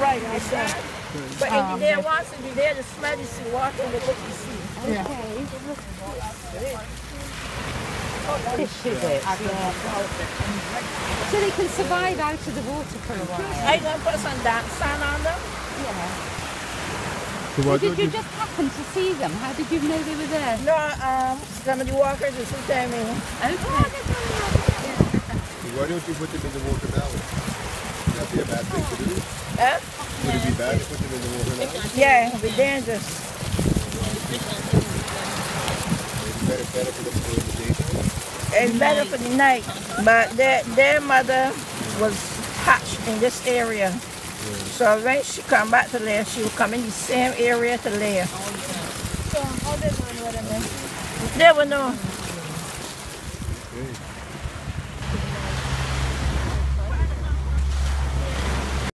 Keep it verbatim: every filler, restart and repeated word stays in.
right outside. Okay. But um, if there wants to be there, the sled is walking with what you see. Yeah. Okay. So they can survive out of the water for a while. Are you going to put some damp sand on them? Yeah. So did you just happen to see them? How did you know they were there? No, um, some of the walkers are still coming. Okay. So why don't you put them in the water now? Would that be a bad thing to do? Huh? Would it be bad to put them in the water now? Yeah, it would be dangerous. It's better, better for them to go in the daytime? It's better for the night, but their, their mother was hatched in this area. So when she come back to lair, she will come in the same area to lair. So how did they know? They will know.